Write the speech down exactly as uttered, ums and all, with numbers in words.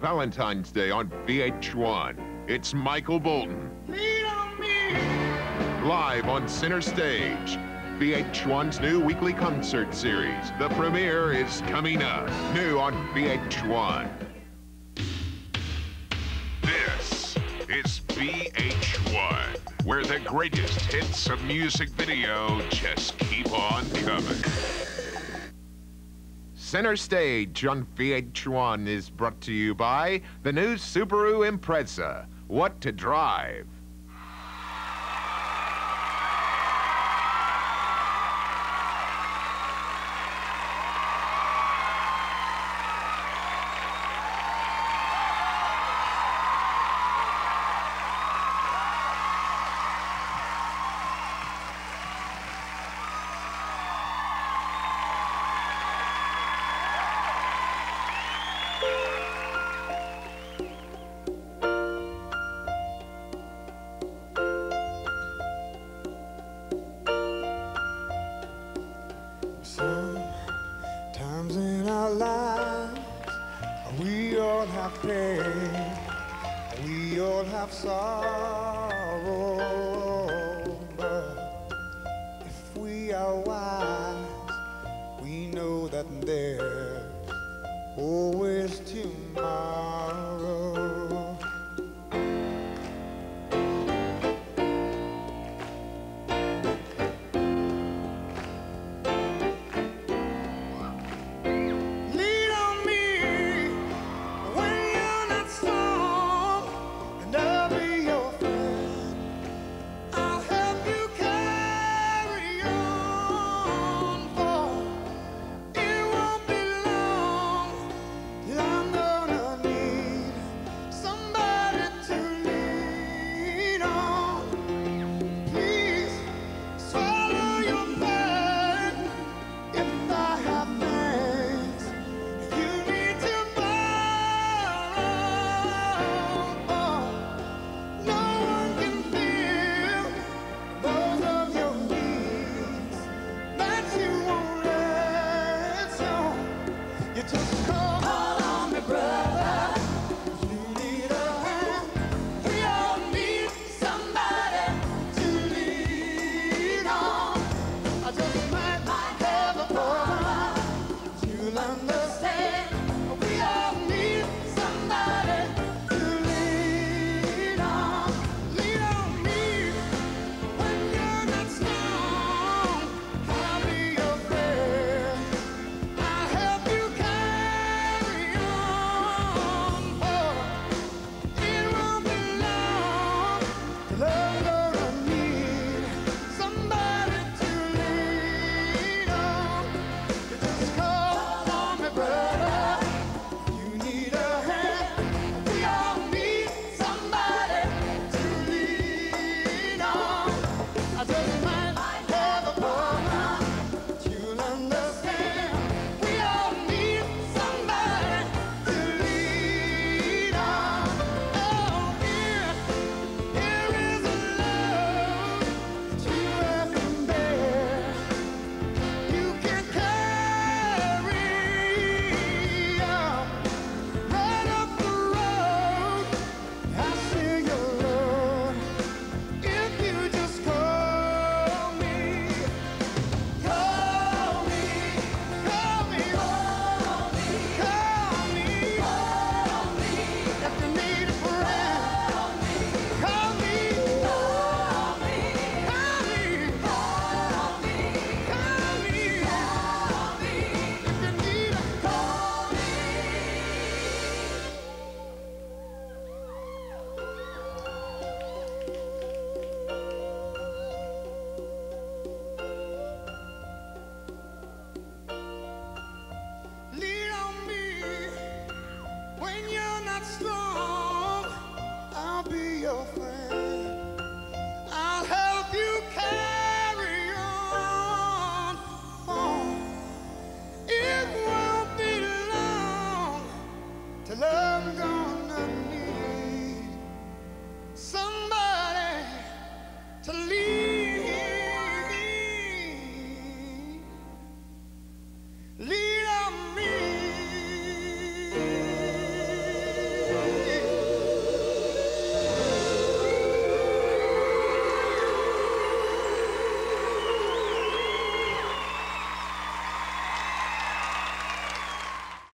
Valentine's Day on V H one. It's Michael Bolton. Lean on me! Live on Center Stage. V H one's new weekly concert series. The premiere is coming up. New on V H one. This is V H one, where the greatest hits of music video just keep on coming. Center Stage on V H one is brought to you by the new Subaru Impreza. What to drive. Sometimes in our lives we all have pain, we all have sorrow, but if we are wise, we know that there's always tomorrow. Strong, I'll be your friend, I'll help you carry on, on. It won't be long till I'm gone.